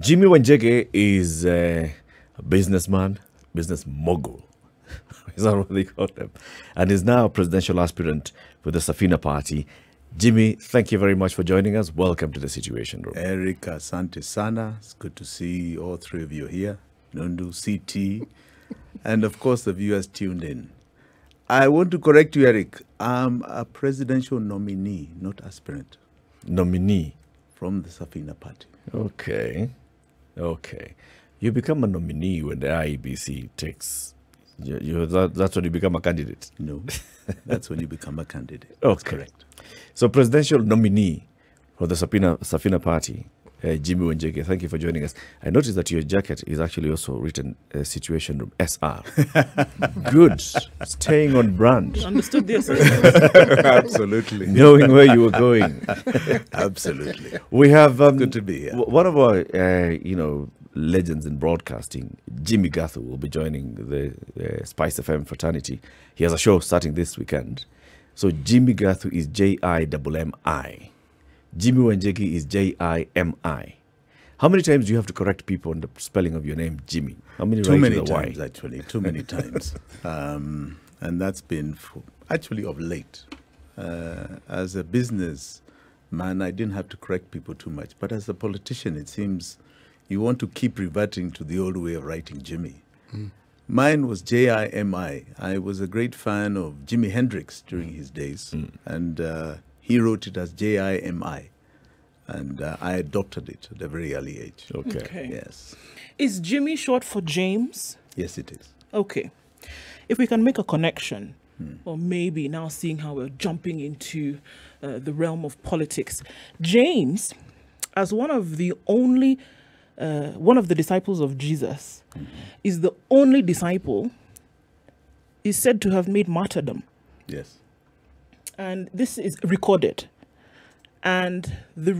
Jimi Wanjigi is a businessman, business mogul. Is that what they call him? And is now a presidential aspirant with the Safina party. Jimi, thank you very much for joining us. Welcome to the Situation Room. Eric, asante sana. It's good to see all three of you here. Nundu, CT, and of course the viewers tuned in. I want to correct you, Eric. I'm a presidential nominee, not aspirant. Nominee? From the Safina party. Okay. Okay. You become a nominee when the IEBC takes... that's when you become a candidate? No. That's when you become a candidate. That's okay. Correct. So presidential nominee for the Safina party, Jimi Wanjigi, thank you for joining us. I noticed that your jacket is actually also written Situation Room, SR. Good. Staying on brand. Understood this. Absolutely. Knowing where you were going. Absolutely. We have... good to be here. One of our, you know, legends in broadcasting, Jimmy Gathu, will be joining the Spice FM fraternity. He has a show starting this weekend. So Jimmy Gathu is J-I-M-M-I. Jimi Wanjigi is J-I-M-I. How many times do you have to correct people on the spelling of your name, Jimmy? How many? Too many times, actually. Too many times. And that's been actually of late. As a businessman, I didn't have to correct people too much. But as a politician, it seems you want to keep reverting to the old way of writing Jimmy. Mm. Mine was J-I-M-I. I was a great fan of Jimi Hendrix during his days. Mm. And... he wrote it as J-I-M-I, and I adopted it at a very early age. Okay. Okay. Yes. Is Jimmy short for James? Yes, it is. Okay. If we can make a connection, or maybe now seeing how we're jumping into the realm of politics, James, as one of the only, one of the disciples of Jesus, is the only disciple, is said to have made martyrdom. Yes. And this is recorded, and the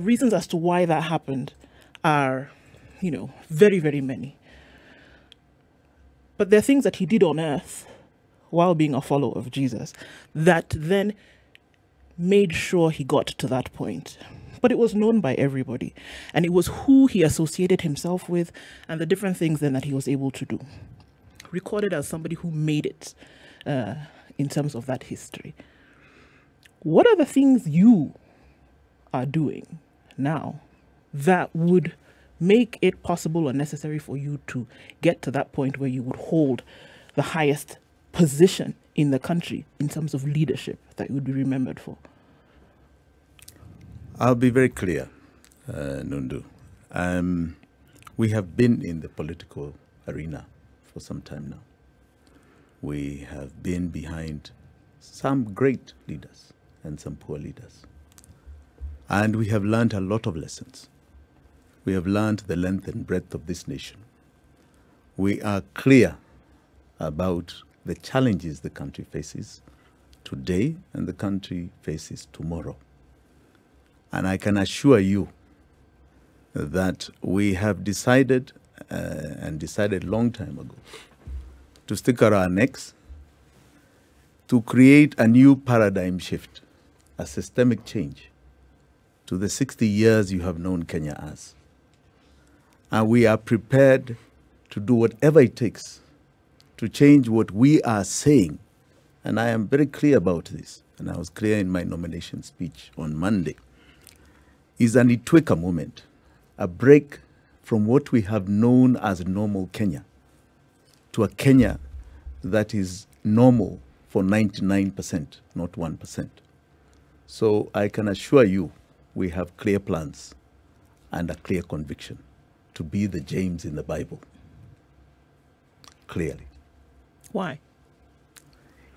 reasons as to why that happened are, you know, very, very many. But there are things that he did on earth while being a follower of Jesus that then made sure he got to that point. But it was known by everybody, and it was who he associated himself with and the different things then that he was able to do. Recorded as somebody who made it in terms of that history. What are the things you are doing now that would make it possible or necessary for you to get to that point where you would hold the highest position in the country in terms of leadership that you would be remembered for? I'll be very clear, Nundu. We have been in the political arena for some time now. We have been behind some great leaders and some poor leaders. And we have learned a lot of lessons. We have learned the length and breadth of this nation. We are clear about the challenges the country faces today and the country faces tomorrow. And I can assure you that we have decided, and decided long time ago, to stick around necks, to create a new paradigm shift, a systemic change to the 60 years you have known Kenya as. And we are prepared to do whatever it takes to change what we are saying. And I am very clear about this, and I was clear in my nomination speech on Monday, is an Itwika moment, a break from what we have known as normal Kenya to a Kenya that is normal for 99%, not 1%. So I can assure you, we have clear plans and a clear conviction to be the James in the Bible, clearly. Why?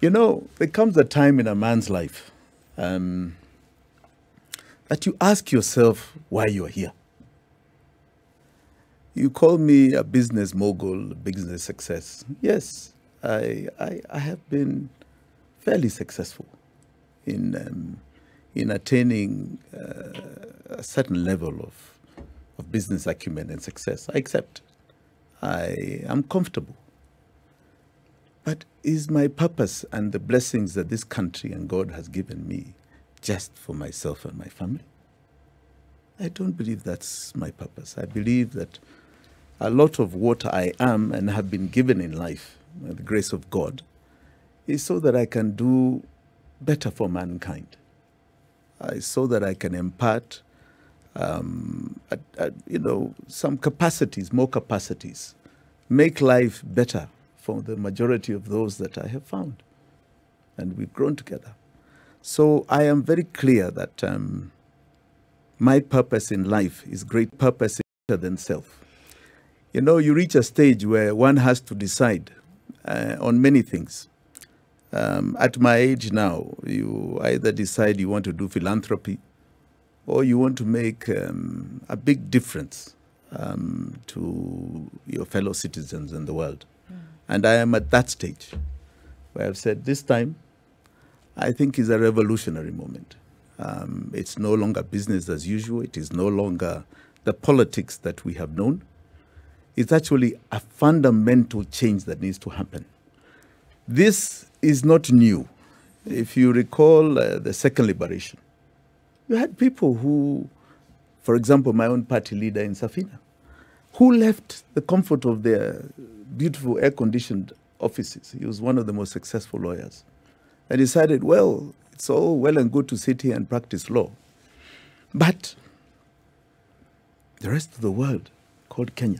You know, there comes a time in a man's life that you ask yourself why you're here. You call me a business mogul, a business success. Yes, I have been fairly successful in attaining a certain level of business acumen and success. I accept. I am comfortable. But is my purpose and the blessings that this country and God has given me just for myself and my family? I don't believe that's my purpose. I believe that a lot of what I am and have been given in life, by the grace of God, is so that I can do better for mankind. So that I can impart, you know, some capacities, more capacities, make life better for the majority of those that I have found. And we've grown together. So I am very clear that my purpose in life is great purpose greater than self. You know, you reach a stage where one has to decide on many things. At my age now, you either decide you want to do philanthropy or you want to make a big difference to your fellow citizens in the world. Mm. And I am at that stage where I've said this time, I think is a revolutionary moment. It's no longer business as usual. It is no longer the politics that we have known. It's actually a fundamental change that needs to happen. This is not new. If you recall the Second Liberation, you had people who, for example, my own party leader in Safina, who left the comfort of their beautiful air-conditioned offices. He was one of the most successful lawyers and decided, well, it's all well and good to sit here and practice law, but the rest of the world, called Kenya,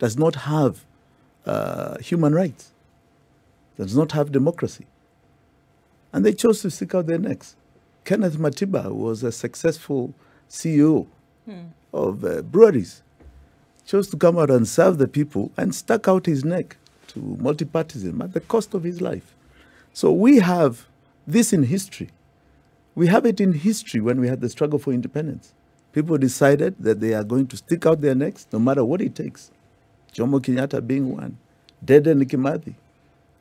does not have human rights, does not have democracy. And they chose to stick out their necks. Kenneth Matiba was a successful CEO of breweries, chose to come out and serve the people and stuck out his neck to multipartism at the cost of his life. So we have this in history. We have it in history when we had the struggle for independence. People decided that they are going to stick out their necks no matter what it takes. Jomo Kenyatta being one, Dedan Kimathi,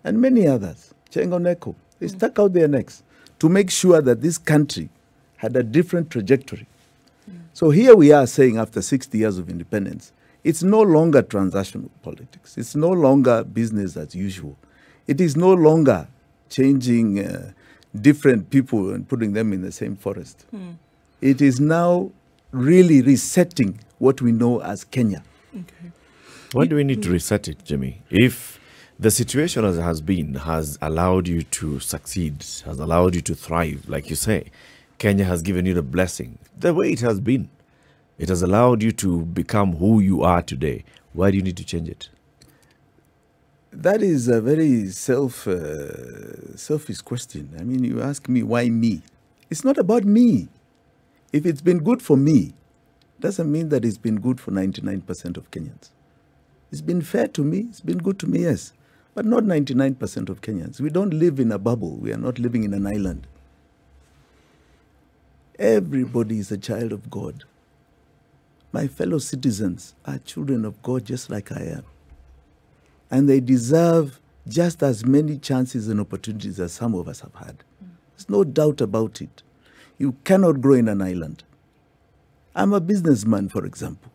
and many others, Chengo Neko, they stuck out their necks to make sure that this country had a different trajectory. So here we are saying after 60 years of independence, it's no longer transactional politics. It's no longer business as usual. It is no longer changing different people and putting them in the same forest. It is now really resetting what we know as Kenya. Okay. Why do we need to reset it, Jimmy? If the situation as it has been has allowed you to succeed, has allowed you to thrive, like you say, Kenya has given you the blessing, the way it has been. It has allowed you to become who you are today. Why do you need to change it? That is a very selfish question. I mean, you ask me, why me? It's not about me. If it's been good for me, doesn't mean that it's been good for 99% of Kenyans. It's been fair to me, it's been good to me, yes. But not 99% of Kenyans. We don't live in a bubble. We are not living in an island. Everybody is a child of God. My fellow citizens are children of God just like I am. And they deserve just as many chances and opportunities as some of us have had. There's no doubt about it. You cannot grow in an island. I'm a businessman, for example.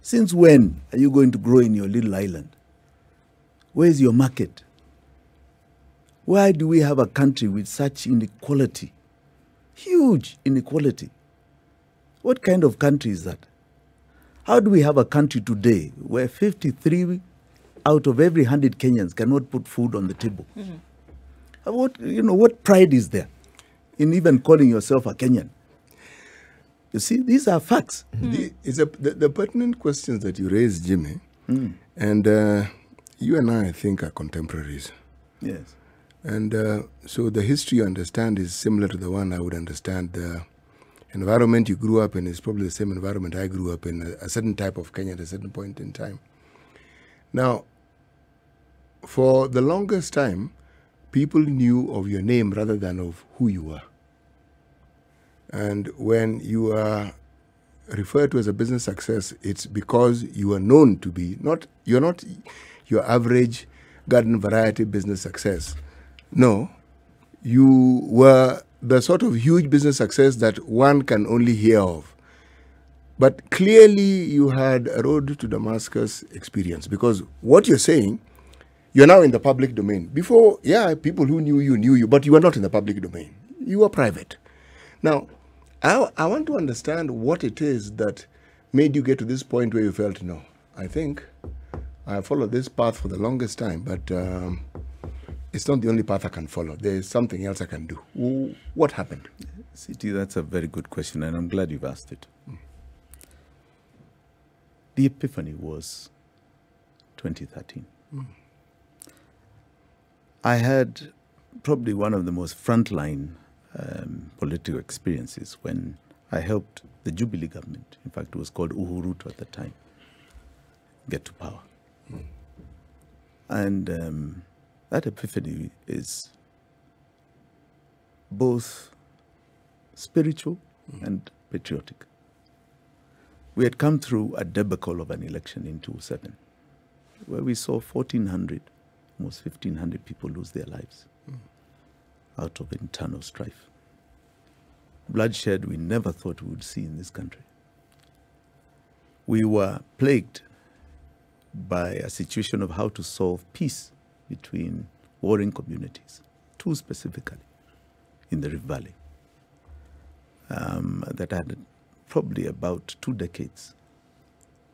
Since when are you going to grow in your little island? Where's your market? Why do we have a country with such inequality? Huge inequality. What kind of country is that? How do we have a country today where 53 out of every 100 Kenyans cannot put food on the table? What, you know, what pride is there in even calling yourself a Kenyan? You see, these are facts. The pertinent questions that you raised, Jimmy, and you and I think are contemporaries. Yes. And so the history you understand is similar to the one I would understand. The environment you grew up in is probably the same environment I grew up in, a certain type of Kenya at a certain point in time. Now, for the longest time, people knew of your name rather than of who you were. And when you are referred to as a business success, it's because you are known to be, you're not your average garden variety business success. No, you were the sort of huge business success that one can only hear of. But clearly you had a road to Damascus experience, because what you're saying, you're now in the public domain. Before, yeah, people who knew you, but you were not in the public domain. You were private. Now, I want to understand what it is that made you get to this point where you felt, no, I think I followed this path for the longest time, but it's not the only path I can follow. There's something else I can do. What happened? CT, that's a very good question, and I'm glad you've asked it. The epiphany was 2013. I had probably one of the most frontline political experiences when I helped the Jubilee government, in fact it was called Uhuruto at the time, get to power. And that epiphany is both spiritual and patriotic. We had come through a debacle of an election in 2007, where we saw 1,400, almost 1,500 people lose their lives out of internal strife. Bloodshed we never thought we would see in this country. We were plagued by a situation of how to solve peace between warring communities, two specifically in the Rift Valley, that had probably about 2 decades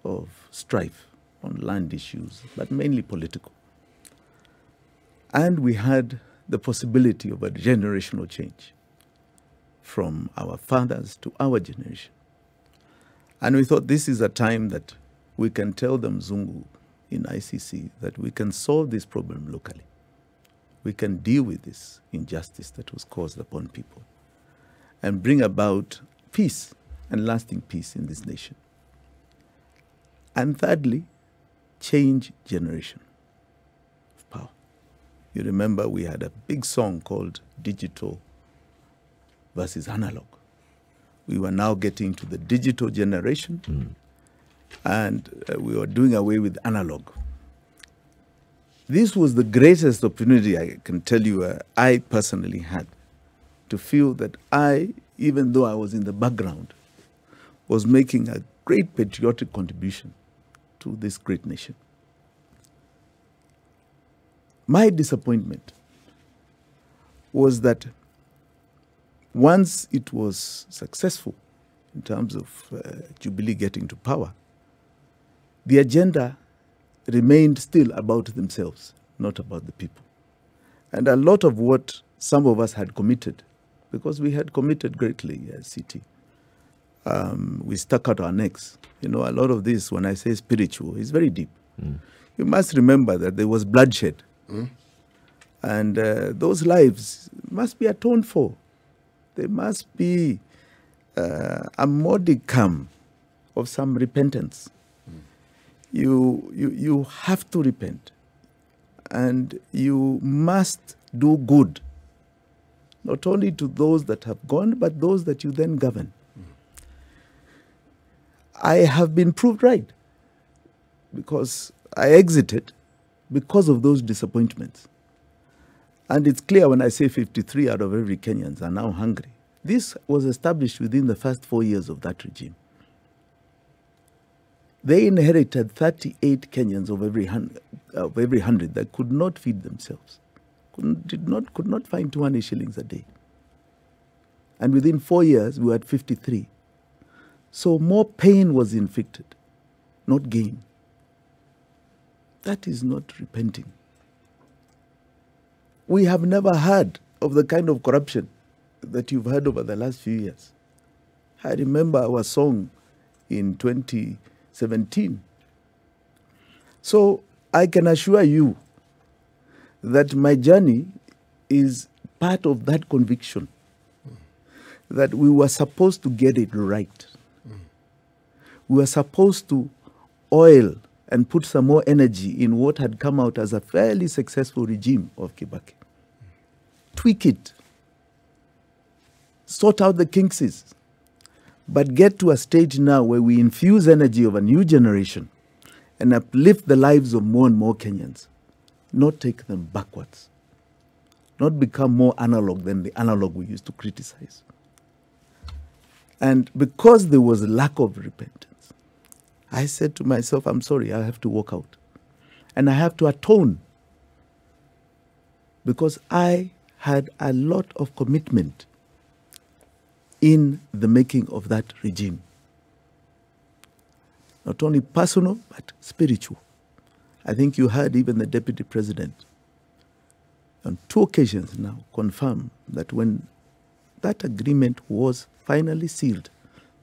of strife on land issues, but mainly political. And we had the possibility of a generational change from our fathers to our generation. And we thought this is a time that we can tell the Mzungu in ICC that we can solve this problem locally. We can deal with this injustice that was caused upon people and bring about peace and lasting peace in this nation. And thirdly, change generation of power. You remember we had a big song called Digital versus Analog. We were now getting to the digital generation and we were doing away with analog. This was the greatest opportunity I can tell you I personally had to feel that I, even though I was in the background, was making a great patriotic contribution to this great nation. My disappointment was that once it was successful in terms of Jubilee getting to power, the agenda remained still about themselves, not about the people. And a lot of what some of us had committed, because we had committed greatly as CT, we stuck out our necks. You know, a lot of this, when I say spiritual, is very deep. You must remember that there was bloodshed. And those lives must be atoned for. There must be a modicum of some repentance. You have to repent, and you must do good, not only to those that have gone, but those that you then govern. I have been proved right, because I exited because of those disappointments. And it's clear when I say 53 out of every Kenyans are now hungry. This was established within the first 4 years of that regime. They inherited 38 Kenyans of every 100 that could not feed themselves, could not find 200 shillings a day. And within 4 years, we were at 53. So more pain was inflicted, not gain. That is not repenting. We have never heard of the kind of corruption that you've heard over the last few years. I remember our song in 2017. So I can assure you that my journey is part of that conviction that we were supposed to get it right. We were supposed to oil and put some more energy in what had come out as a fairly successful regime of Kibaki. Tweak it. Sort out the kinks. But get to a stage now where we infuse energy of a new generation and uplift the lives of more and more Kenyans. Not take them backwards. Not become more analog than the analog we used to criticize. And because there was lack of repentance, I said to myself, I'm sorry, I have to walk out. And I have to atone. Because I had a lot of commitment in the making of that regime. Not only personal, but spiritual. I think you heard even the Deputy President on two occasions now confirm that when that agreement was finally sealed,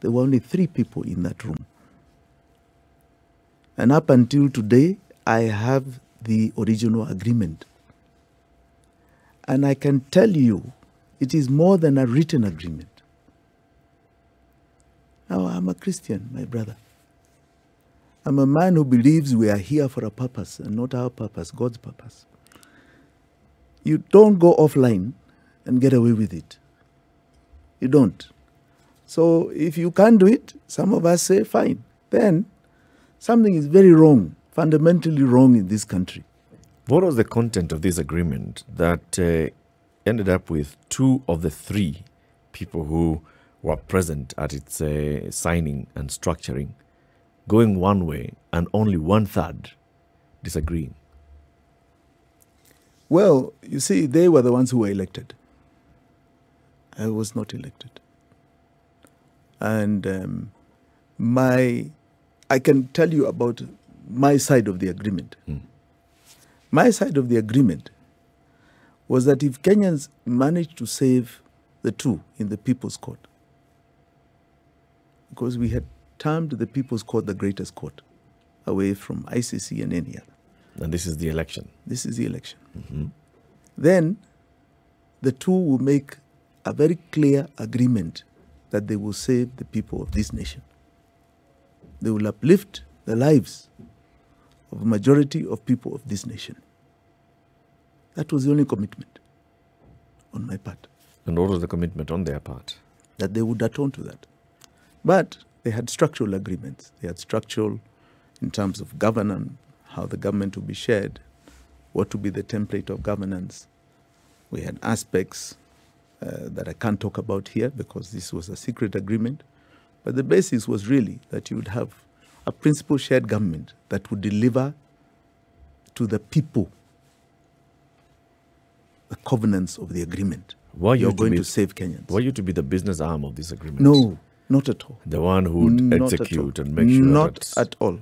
there were only 3 people in that room. And up until today, I have the original agreement. And I can tell you, it is more than a written agreement. Now, I'm a Christian, my brother. I'm a man who believes we are here for a purpose, and not our purpose, God's purpose. You don't go offline and get away with it. You don't. So if you can't do it, some of us say, fine. Then something is very wrong, fundamentally wrong in this country. What was the content of this agreement that ended up with 2 of the 3 people who were present at its signing and structuring going one way and only 1/3 disagreeing? Well, you see, they were the ones who were elected. I was not elected. And I can tell you about my side of the agreement. Mm. My side of the agreement was that if Kenyans managed to save the 2 in the People's Court, because we had termed the People's Court the greatest court, away from ICC and any other. And this is the election. This is the election. Mm-hmm. Then the 2 will make a very clear agreement that they will save the people of this nation. They will uplift the lives of a majority of people of this nation. That was the only commitment on my part. And what was the commitment on their part? That they would atone to that. But they had structural agreements. They had structural in terms of governance, how the government would be shared, what would be the template of governance. We had aspects that I can't talk about here because this was a secret agreement. But the basis was really that you would have a principle shared government that would deliver to the people the covenants of the agreement. You're going to save Kenyans. Were you to be the business arm of this agreement? No, not at all. The one who would execute and make sure that at all.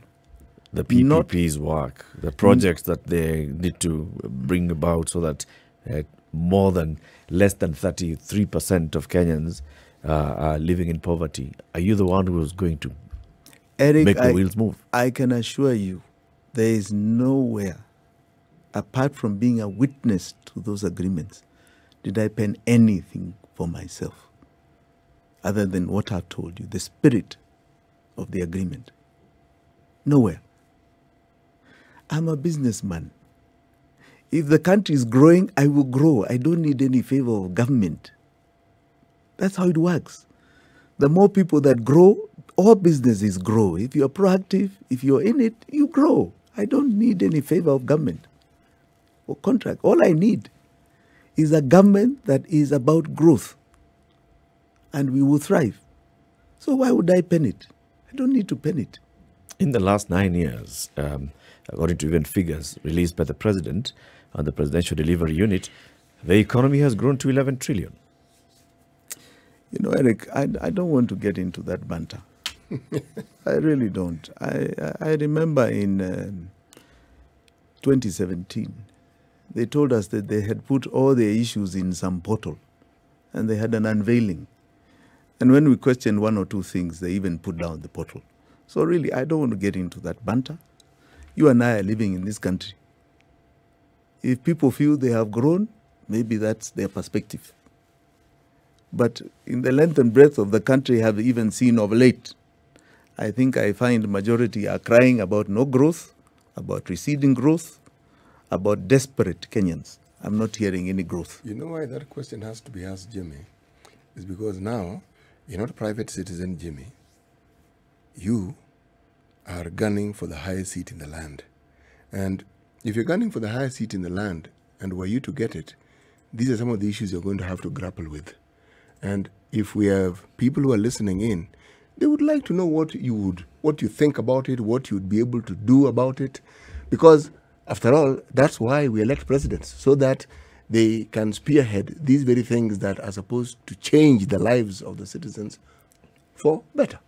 The PPP's work, the projects that they need to bring about so that less than 33% of Kenyans are living in poverty. Are you the one who was going to make the wheels move? I can assure you, there is nowhere, apart from being a witness to those agreements, did I pen anything for myself other than what I've told you, the spirit of the agreement. Nowhere. I'm a businessman. If the country is growing, I will grow. I don't need any favor of government. That's how it works. The more people that grow, all businesses grow. If you're proactive, if you're in it, you grow. I don't need any favor of government or contract. All I need is a government that is about growth, and we will thrive. So why would I pen it? I don't need to pen it. In the last 9 years, according to even figures released by the President and the Presidential Delivery Unit, the economy has grown to 11 trillion. You know, Eric, I don't want to get into that banter. I really don't. I remember in 2017, they told us that they had put all their issues in some portal, and they had an unveiling. And when we questioned 1 or 2 things, they even put down the portal. So really, I don't want to get into that banter. You and I are living in this country. If people feel they have grown, maybe that's their perspective. But in the length and breadth of the country, I have even seen of late, I think I find majority are crying about no growth, about receding growth, about desperate Kenyans. I'm not hearing any growth. You know why that question has to be asked, Jimmy? It's because now you're not a private citizen, Jimmy. You are gunning for the highest seat in the land. And if you're gunning for the highest seat in the land, and were you to get it, these are some of the issues you're going to have to grapple with. And if we have people who are listening in, they would like to know what you think about it, what you'd be able to do about it. Because after all, that's why we elect presidents, so that they can spearhead these very things that are supposed to change the lives of the citizens for better.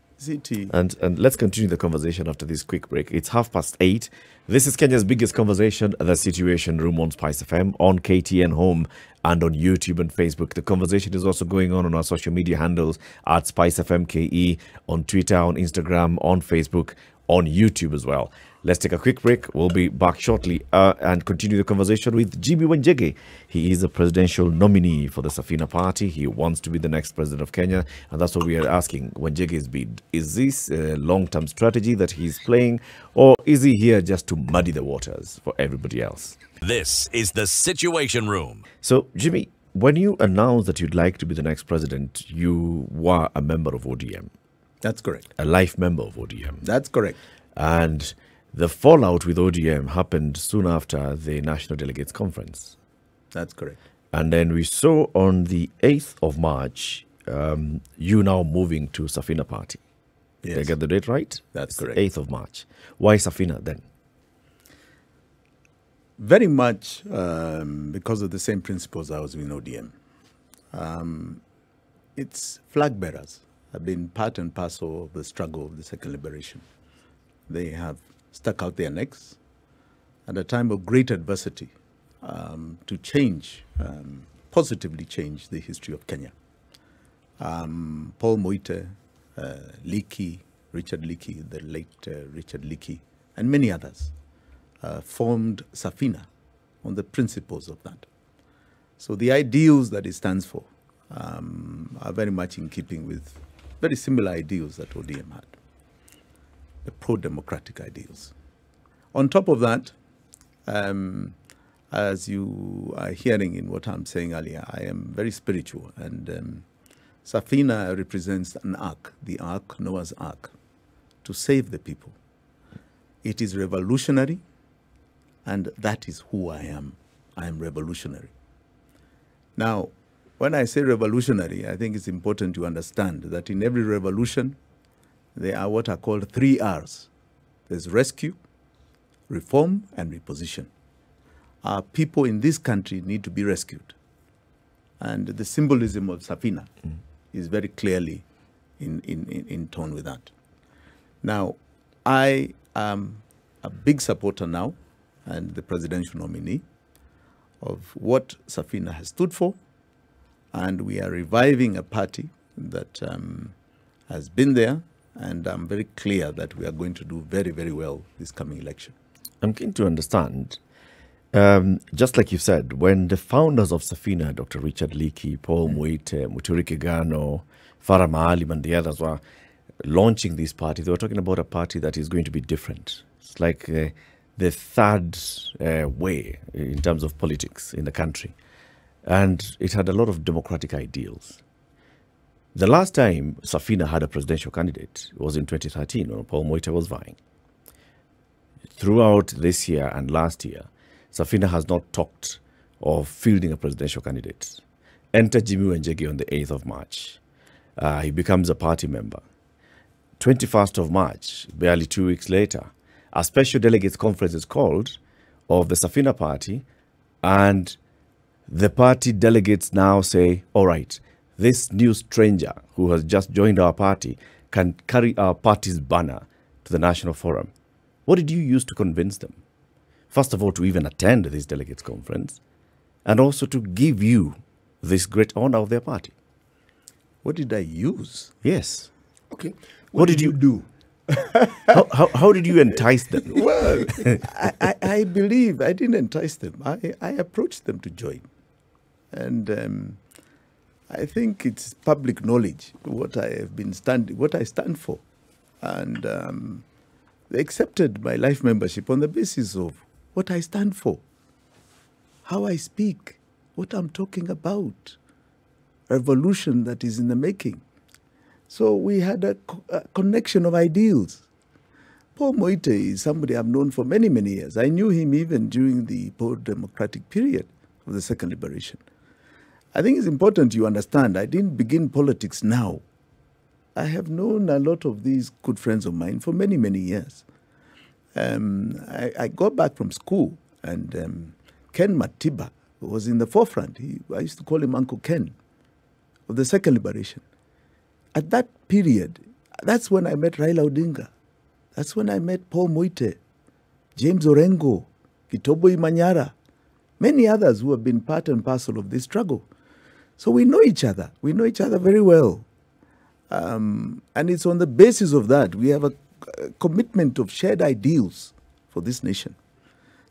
And let's continue the conversation after this quick break. It's 8:30. This is Kenya's biggest conversation, The Situation Room on Spice FM, on KTN Home, and on YouTube and Facebook. The conversation is also going on our social media handles, at Spice FM KE, on Twitter, on Instagram, on Facebook, on YouTube as well. Let's take a quick break. We'll be back shortly and continue the conversation with Jimi Wanjigi. He is a presidential nominee for the Safina party. He wants to be the next president of Kenya. And that's what we are asking Wanjigi's bid. Is this a long-term strategy that he's playing? Or is he here just to muddy the waters for everybody else? This is The Situation Room. So, Jimmy, when you announced that you'd like to be the next president, you were a member of ODM. That's correct. A life member of ODM. That's correct. And the fallout with ODM happened soon after the National Delegates Conference. That's correct. And then we saw on the 8th of March, you now moving to Safina Party. Yes. Did I get the date right? That's correct. 8th of March. Why Safina then? Very much because of the same principles I was in ODM. It's flag bearers have been part and parcel of the struggle of the second liberation. They have stuck out their necks at a time of great adversity to change, positively change the history of Kenya. Paul Muite, Richard Leakey, the late Richard Leakey, and many others formed Safina on the principles of that. So the ideals that it stands for are very much in keeping with very similar ideals that ODM had. The pro-democratic ideals. On top of that, as you are hearing in what I'm saying earlier, I am very spiritual, and Safina represents an ark, the ark, Noah's ark, to save the people. It is revolutionary, and that is who I am. I am revolutionary. Now, when I say revolutionary, I think it's important to understand that in every revolution, there are what are called 3 R's. There's rescue, reform, and reposition. Our people in this country need to be rescued. And the symbolism of Safina is very clearly in tone with that. Now, I am a big supporter now, and the presidential nominee, of what Safina has stood for. And we are reviving a party that has been there. And I'm very clear that we are going to do very, very well this coming election. I'm keen to understand, just like you said, when the founders of Safina, Dr. Richard Leakey, Paul Muite, Muturi Kagano, Farah Maalim, and the others were launching this party, they were talking about a party that is going to be different. It's like the third way in terms of politics in the country. And it had a lot of democratic ideals. The last time Safina had a presidential candidate was in 2013 when Paul Muite was vying. Throughout this year and last year, Safina has not talked of fielding a presidential candidate. Enter Jimi Wanjigi on the 8th of March. He becomes a party member. 21st of March, barely 2 weeks later, a special delegates conference is called of the Safina party, and the party delegates now say, all right, this new stranger who has just joined our party can carry our party's banner to the national forum. What did you use to convince them? First of all, to even attend this delegates conference, and also to give you this great honor of their party. What did I use? Yes. Okay. What did you do? How did you entice them? Well, I believe I didn't entice them. I approached them to join. And I think it's public knowledge what I have been what I stand for, and they accepted my life membership on the basis of what I stand for, how I speak, what I'm talking about, revolution that is in the making. So we had a connection of ideals. Paul Muite is somebody I've known for many, many years. I knew him even during the pro-democratic period of the Second Liberation. I think it's important you understand, I didn't begin politics now. I have known a lot of these good friends of mine for many, many years. I got back from school, and Ken Matiba was in the forefront. I used to call him Uncle Ken of the Second Liberation. At that period, that's when I met Raila Odinga. That's when I met Paul Muite, James Orengo, Gitobu Imanyara, many others who have been part and parcel of this struggle. So we know each other. We know each other very well. And it's on the basis of that we have a commitment of shared ideals for this nation.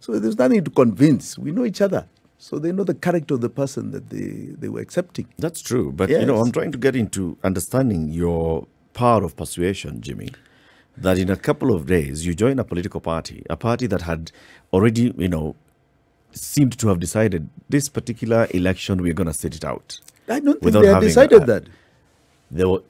So there's nothing to convince. We know each other. So they know the character of the person that they were accepting. That's true. But, yes. You know, I'm trying to get into understanding your power of persuasion, Jimmy, that in a couple of days you join a political party, a party that had already, you know, seemed to have decided this particular election we're going to sit it out. I don't think they had decided that.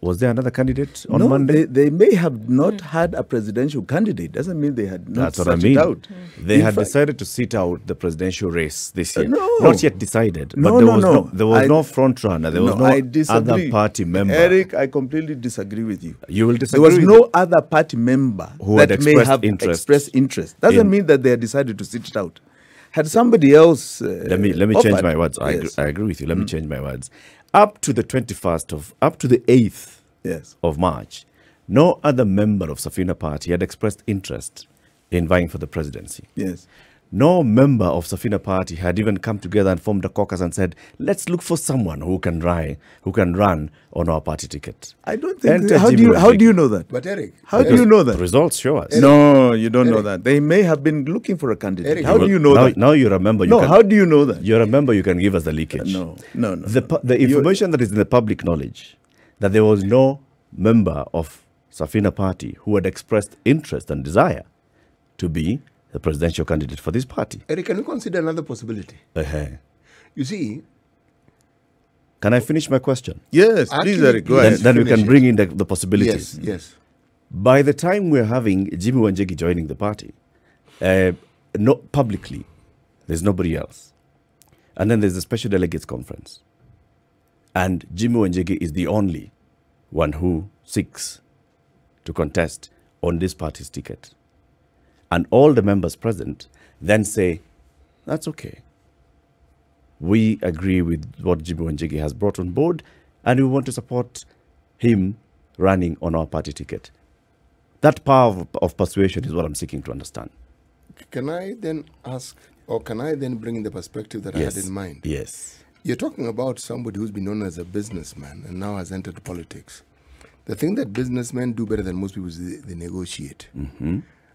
Was there another candidate on Monday? They may have not had a presidential candidate. Doesn't mean they had not set it out. They had decided to sit out the presidential race this year. No. Not yet decided. But there was no front runner. There was no other party member. Eric, I completely disagree with you. You will disagree. There was no other party member who that may have expressed interest. Doesn't mean that they had decided to sit it out. Had somebody else... Let me change my words. Yes. I agree with you. Let me change my words. Up to the 8th yes. of March, no other member of Safina Party had expressed interest in vying for the presidency. Yes. No member of Safina Party had even come together and formed a caucus and said, let's look for someone who can run on our party ticket. I don't think... How do you know that? But Eric... How do you know that? The results show us. Eric, no, you don't know that. They may have been looking for a candidate. Eric, how do you know that? Now you remember... how do you know that? You remember you can give us the leakage. No. The information that is in the public knowledge, that there was no member of Safina Party who had expressed interest and desire to be the presidential candidate for this party. Eric, can we consider another possibility? You see... Can I finish my question? Yes, please, Eric, go ahead. Then we can bring in the possibilities. Yes, yes. By the time we're having Jimi Wanjigi joining the party, not publicly, there's nobody else. And then there's a special delegates conference. And Jimi Wanjigi is the only one who seeks to contest on this party's ticket. And all the members present then say, that's okay. We agree with what Jimi Wanjigi has brought on board and we want to support him running on our party ticket. That power of persuasion is what I'm seeking to understand. Can I then ask, or can I then bring in the perspective that I had in mind? Yes. You're talking about somebody who's been known as a businessman and now has entered politics. The thing that businessmen do better than most people is they negotiate.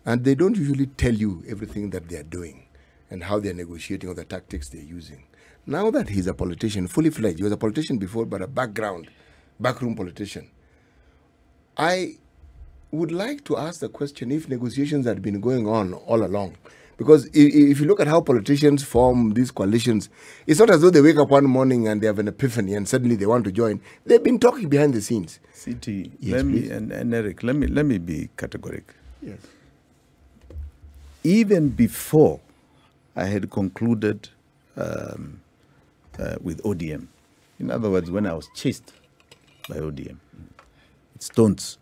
And they don't usually tell you everything that they are doing and how they're negotiating or the tactics they're using. Now that he's a politician, fully fledged, he was a politician before, but a backroom politician. I would like to ask the question if negotiations had been going on all along. Because if you look at how politicians form these coalitions, it's not as though they wake up one morning and they have an epiphany and suddenly they want to join. They've been talking behind the scenes. CT, yes, and Eric, let me be categorical. Yes. Even before I had concluded with ODM, in other words, when I was chased by ODM, it stones.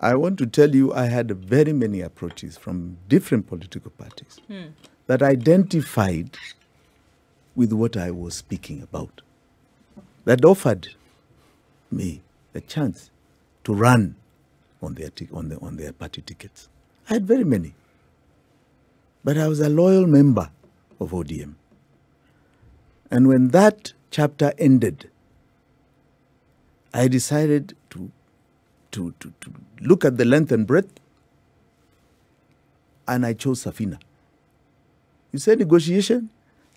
I want to tell you I had very many approaches from different political parties that identified with what I was speaking about, that offered me the chance to run on their party tickets. I had very many, but I was a loyal member of ODM. And when that chapter ended, I decided to look at the length and breadth, and I chose Safina. You say negotiation?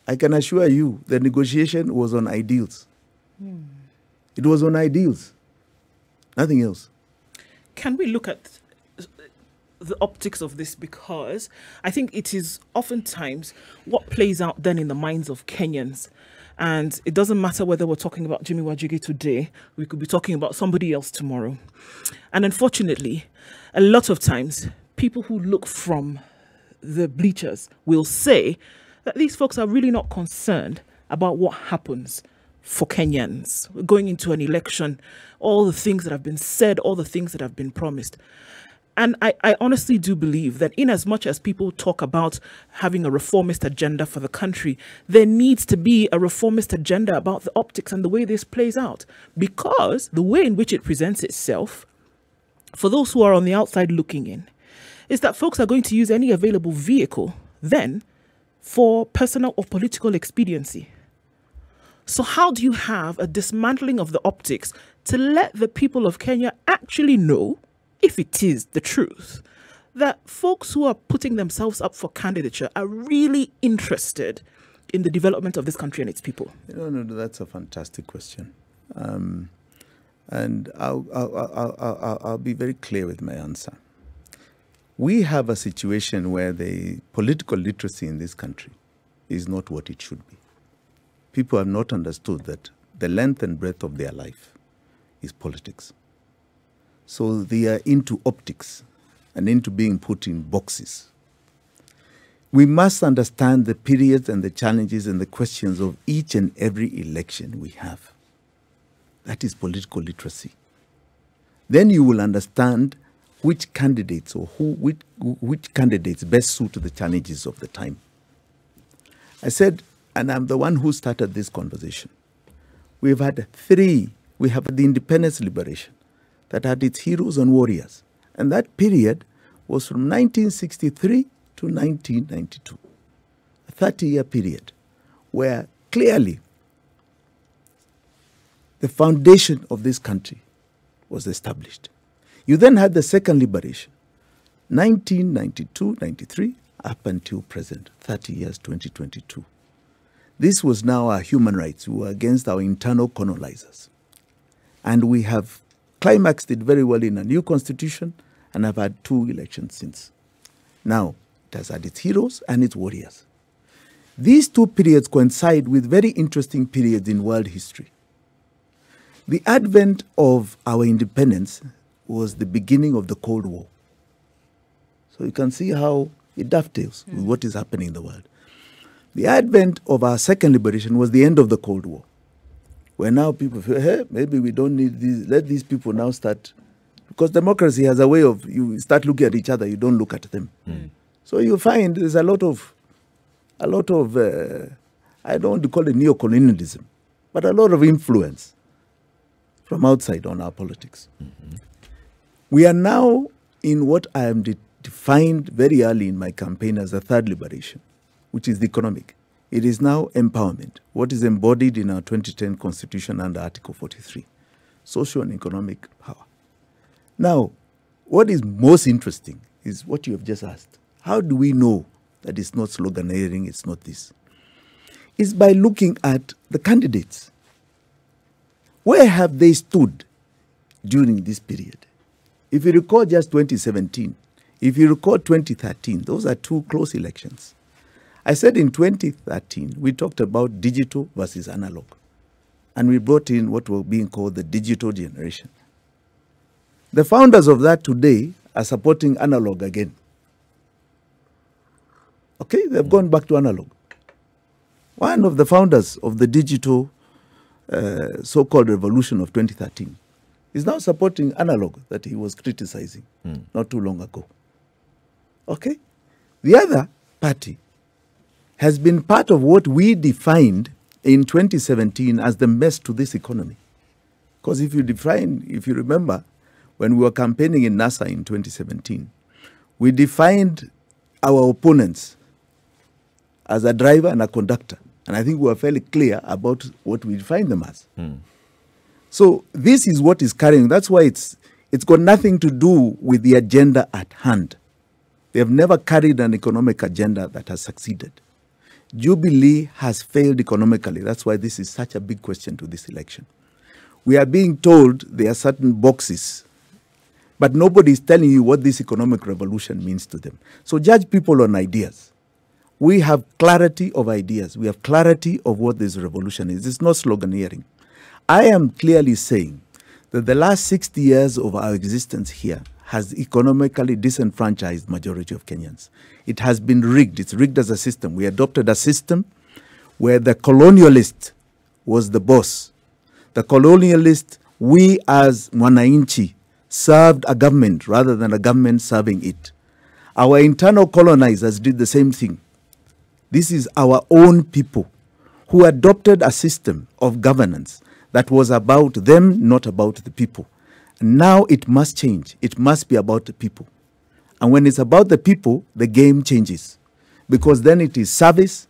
I can assure you the negotiation was on ideals. It was on ideals, nothing else. Can we look at the optics of this, because I think it is oftentimes what plays out then in the minds of Kenyans, and it doesn't matter whether we're talking about Jimi Wanjigi today, we could be talking about somebody else tomorrow. And unfortunately, a lot of times people who look from the bleachers will say that these folks are really not concerned about what happens for Kenyans going into an election, all the things that have been said, all the things that have been promised. And I honestly do believe that in as much as people talk about having a reformist agenda for the country, there needs to be a reformist agenda about the optics and the way this plays out, because the way in which it presents itself, for those who are on the outside looking in, is that folks are going to use any available vehicle then for personal or political expediency. So how do you have a dismantling of the optics to let the people of Kenya actually know, if it is the truth, that folks who are putting themselves up for candidature are really interested in the development of this country and its people? No, that's a fantastic question. And I'll be very clear with my answer. We have a situation where the political literacy in this country is not what it should be. People have not understood that the length and breadth of their life is politics. So they are into optics and into being put in boxes. We must understand the periods and the challenges and the questions of each and every election we have. That is political literacy. Then you will understand which candidates or which candidates best suit the challenges of the time. I said, and I'm the one who started this conversation, we've had three. We have the independence liberation that had its heroes and warriors. And that period was from 1963 to 1992, a 30-year period where clearly the foundation of this country was established. You then had the second liberation, 1992-93 up until present, 30 years, 2022. This was now our human rights. We were against our internal colonizers. And we have climaxed it very well in a new constitution and have had two elections since. Now, it has had its heroes and its warriors. These two periods coincide with very interesting periods in world history. The advent of our independence was the beginning of the Cold War. So you can see how it dovetails with what is happening in the world. The advent of our second liberation was the end of the Cold War, where now people feel, hey, maybe we don't need these, let these people now start. Because democracy has a way of, you start looking at each other, you don't look at them. Mm. So you find there's a lot of I don't want to call it neocolonialism, but a lot of influence from outside on our politics. Mm-hmm. We are now in what I am defined very early in my campaign as the third liberation, which is the economic. It is now empowerment, what is embodied in our 2010 constitution under Article 43, social and economic power. Now, what is most interesting is what you have just asked. How do we know that it's not sloganeering, it's not this? It's by looking at the candidates. Where have they stood during this period? If you recall just 2017, if you recall 2013, those are two close elections. I said in 2013, we talked about digital versus analog. And we brought in what were being called the digital generation. The founders of that today are supporting analog again. Okay, they've gone back to analog. One of the founders of the digital so-called revolution of 2013 is now supporting analog that he was criticizing not too long ago. Okay? The other party has been part of what we defined in 2017 as the mess to this economy. Because if you remember, when we were campaigning in NASA in 2017, we defined our opponents as a driver and a conductor. And I think we are fairly clear about what we define them as. Mm. So this is what is carrying. That's why it's got nothing to do with the agenda at hand. They have never carried an economic agenda that has succeeded. Jubilee has failed economically. That's why this is such a big question to this election. We are being told there are certain boxes, but nobody is telling you what this economic revolution means to them. So judge people on ideas. We have clarity of ideas. We have clarity of what this revolution is. It's not sloganeering. I am clearly saying that the last 60 years of our existence here has economically disenfranchised majority of Kenyans. It has been rigged. It's rigged as a system. We adopted a system where the colonialist was the boss. The colonialist, we as Mwanainchi, served a government rather than a government serving it. Our internal colonizers did the same thing. This is our own people who adopted a system of governance that was about them, not about the people. Now it must change. It must be about the people. And when it's about the people, the game changes. Because then it is service,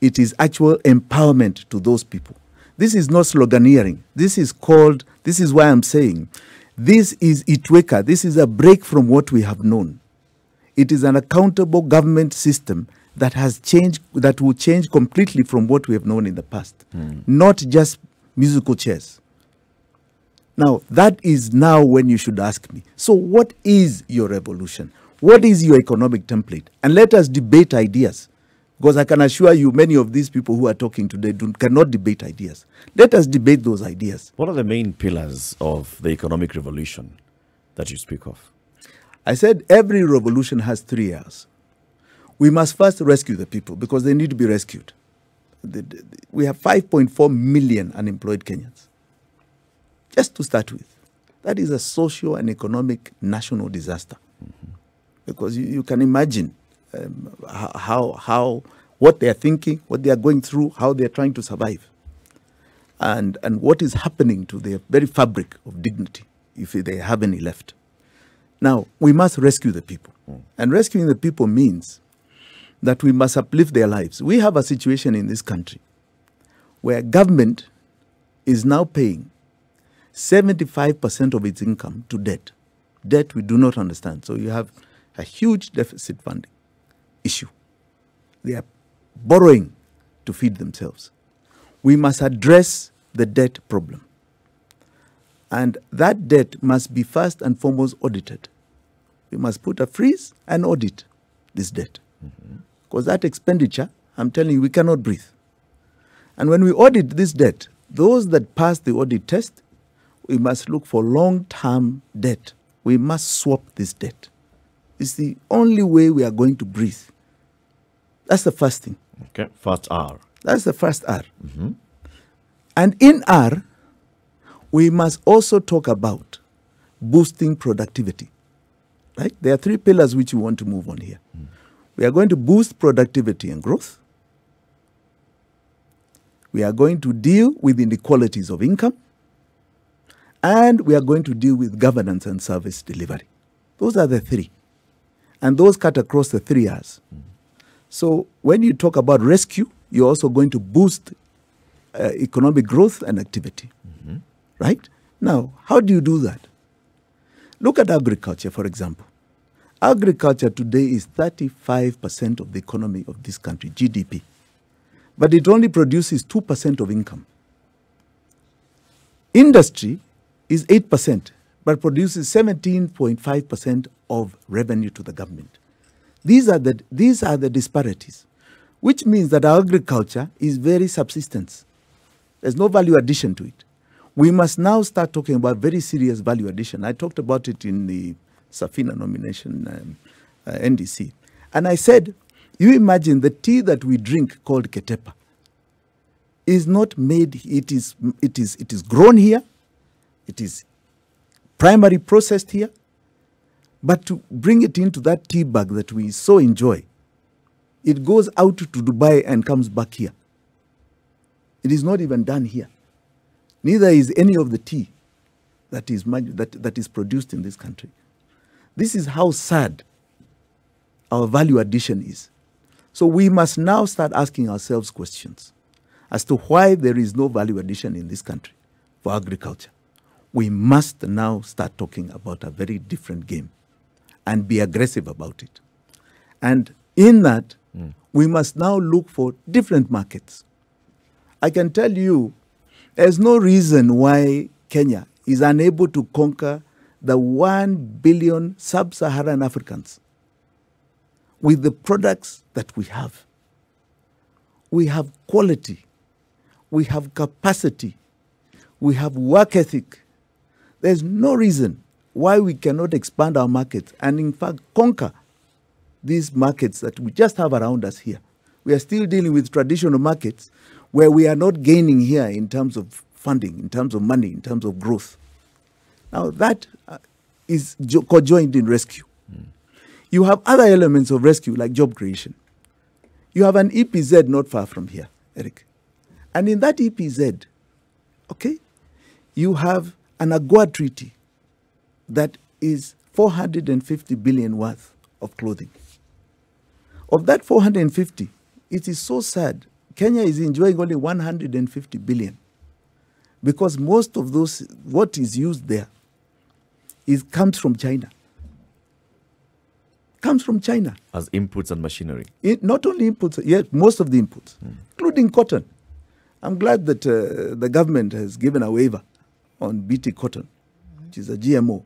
it is actual empowerment to those people. This is not sloganeering. This is why I'm saying, this is Itwika. This is a break from what we have known. It is an accountable government system that has changed, that will change completely from what we have known in the past. Not just musical chairs. Now, that is now when you should ask me, so what is your revolution? What is your economic template? And let us debate ideas. Because I can assure you, many of these people who are talking today cannot debate ideas. Let us debate those ideas. What are the main pillars of the economic revolution that you speak of? I said every revolution has 3 years. We must first rescue the people because they need to be rescued. We have 5.4 million unemployed Kenyans. Just to start with. That is a social and economic national disaster. Because you can imagine what they are thinking, what they are going through, how they are trying to survive, and what is happening to their very fabric of dignity if they have any left. Now, we must rescue the people. And rescuing the people means that we must uplift their lives. We have a situation in this country where government is now paying 75% of its income to debt. Debt we do not understand. So you have a huge deficit funding issue. They are borrowing to feed themselves. We must address the debt problem. And that debt must be first and foremost audited. We must put a freeze and audit this debt. Because that expenditure, I'm telling you, we cannot breathe. And when we audit this debt, those that pass the audit test, we must look for long-term debt. We must swap this debt. It's the only way we are going to breathe. That's the first thing. Okay, first R. That's the first R. And in R, we must also talk about boosting productivity. Right? There are three pillars which we want to move on here. We are going to boost productivity and growth. We are going to deal with inequalities of income. And we are going to deal with governance and service delivery. Those are the three. And those cut across the 3 years. So when you talk about rescue, you're also going to boost economic growth and activity. Right? Now, how do you do that? Look at agriculture, for example. Agriculture today is 35% of the economy of this country, GDP. But it only produces 2% of income. Industry is 8%, but produces 17.5% of revenue to the government. These are the disparities, which means that our agriculture is very subsistence. There's no value addition to it. We must now start talking about very serious value addition. I talked about it in the Safina nomination NDC. And I said, you imagine the tea that we drink called Ketepa is not made, it is grown here, it is primary processed here, but to bring it into that tea bag that we so enjoy, it goes out to Dubai and comes back here. It is not even done here. Neither is any of the tea that is produced in this country. This is how sad our value addition is. So we must now start asking ourselves questions as to why there is no value addition in this country for agriculture. We must now start talking about a very different game and be aggressive about it. And in that, we must now look for different markets. I can tell you, there's no reason why Kenya is unable to conquer the 1 billion sub-Saharan Africans with the products that we have. We have quality. We have capacity. We have work ethic. There's no reason why we cannot expand our markets and, in fact, conquer these markets that we just have around us here. We are still dealing with traditional markets where we are not gaining here in terms of funding, in terms of money, in terms of growth. Now, that is co-joined in rescue. Mm. You have other elements of rescue like job creation. You have an EPZ not far from here, Eric. And in that EPZ, okay, you have an AGOA treaty that is 450 billion worth of clothing. Of that 450, it is so sad. Kenya is enjoying only 150 billion because most of those, what is used there, it comes from China. Comes from China. As inputs and machinery. It, not only inputs, yes, most of the inputs, including cotton. I'm glad that the government has given a waiver on BT Cotton, which is a GMO,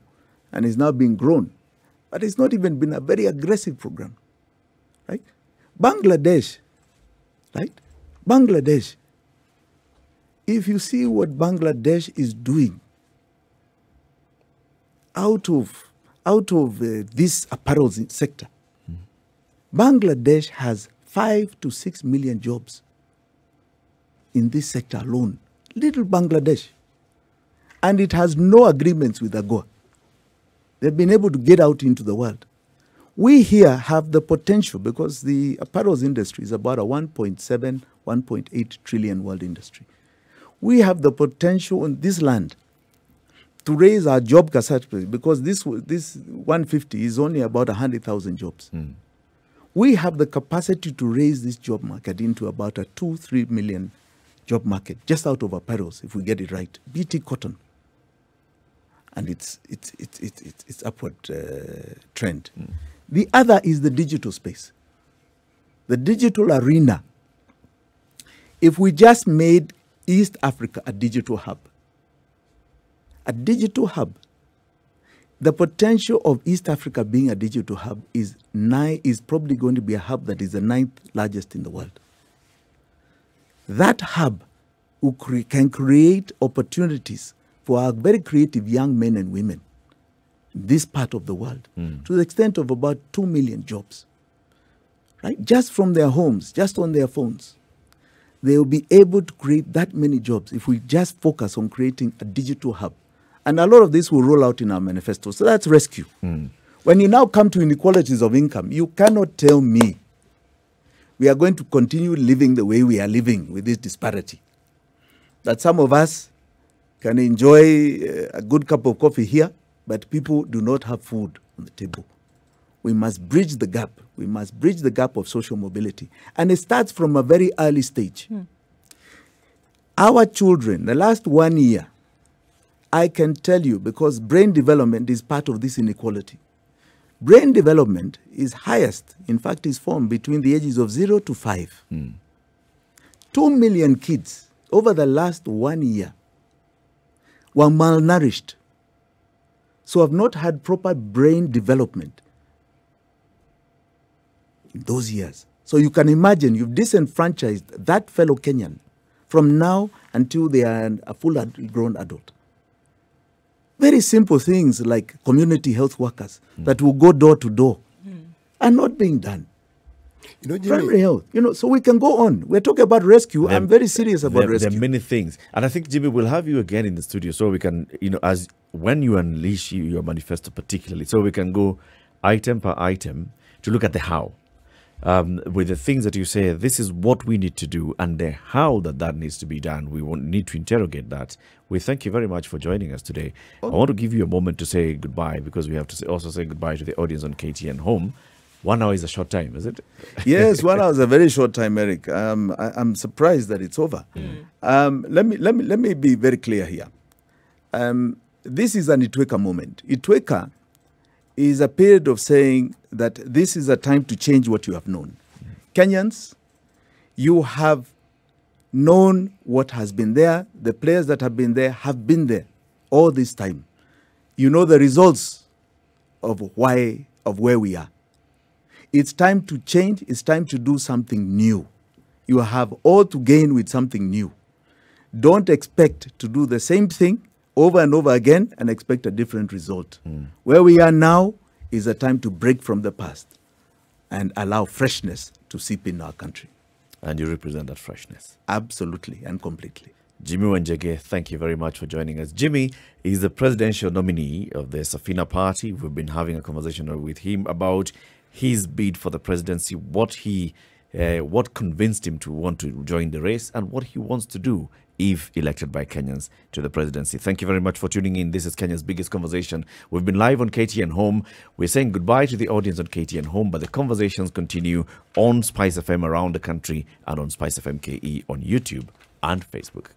and is now being grown. But it's not even been a very aggressive program, right? Bangladesh, right? Bangladesh, if you see what Bangladesh is doing, out of this apparel sector, Bangladesh has 5 to 6 million jobs in this sector alone. Little Bangladesh. And it has no agreements with AGOA. They've been able to get out into the world. We here have the potential because the apparel industry is about a 1.7, 1.8 trillion world industry. We have the potential on this land to raise our job capacity because this 150 is only about 100,000 jobs. Mm. We have the capacity to raise this job market into about a 2-3 million job market just out of apparels if we get it right. BT Cotton and its upward trend. Mm. The other is the digital space, the digital arena. If we just made East Africa a digital hub. A digital hub. The potential of East Africa being a digital hub is probably going to be a hub that is the 9th largest in the world. That hub can create opportunities for our very creative young men and women in this part of the world to the extent of about 2 million jobs, right? Just from their homes, just on their phones. They will be able to create that many jobs if we just focus on creating a digital hub. And a lot of this will roll out in our manifesto. So that's rescue. Mm. When you now come to inequalities of income, you cannot tell me we are going to continue living the way we are living with this disparity. That some of us can enjoy a good cup of coffee here, but people do not have food on the table. We must bridge the gap. We must bridge the gap of social mobility. And it starts from a very early stage. Mm. Our children, the last 1 year, I can tell you, because brain development is part of this inequality. Brain development is highest, in fact, is formed between the ages of 0 to 5. 2 million kids over the last 1 year were malnourished. So have not had proper brain development in those years. So you can imagine you've disenfranchised that fellow Kenyan from now until they are a full-grown adult. Very simple things like community health workers that will go door to door are not being done. You know, Jimmy, primary health, you know, so we can go on. We're talking about rescue. I'm very serious about rescue. There are many things. And I think, Jimmy, we'll have you again in the studio so we can, you know, as when you unleash your manifesto particularly, so we can go item per item to look at the how. With the things that you say, this is what we need to do and the how that needs to be done. We need to interrogate that. We thank you very much for joining us today. Oh. I want to give you a moment to say goodbye because we have to also say goodbye to the audience on KTN Home. 1 hour is a short time, is it? Yes, 1 hour is a very short time, Eric. I'm surprised that it's over. Mm. Let me be very clear here. This is an Itwika moment. Itwika is a period of saying that this is a time to change what you have known. Kenyans, you have known what has been there. The players that have been there all this time. You know the results of where we are. It's time to change. It's time to do something new. You have all to gain with something new. Don't expect to do the same thing over and over again and expect a different result. Where we are now is a time to break from the past and allow freshness to seep in our country. And you represent that freshness. Absolutely and completely. Jimi Wanjigi, thank you very much for joining us. Jimmy is the presidential nominee of the Safina party. We've been having a conversation with him about his bid for the presidency, what convinced him to want to join the race, and what he wants to do if elected by Kenyans to the presidency. Thank you very much for tuning in. This is Kenya's Biggest Conversation. We've been live on KTN Home. We're saying goodbye to the audience on KTN Home, but the conversations continue on Spice FM around the country and on Spice FM KE on YouTube and Facebook.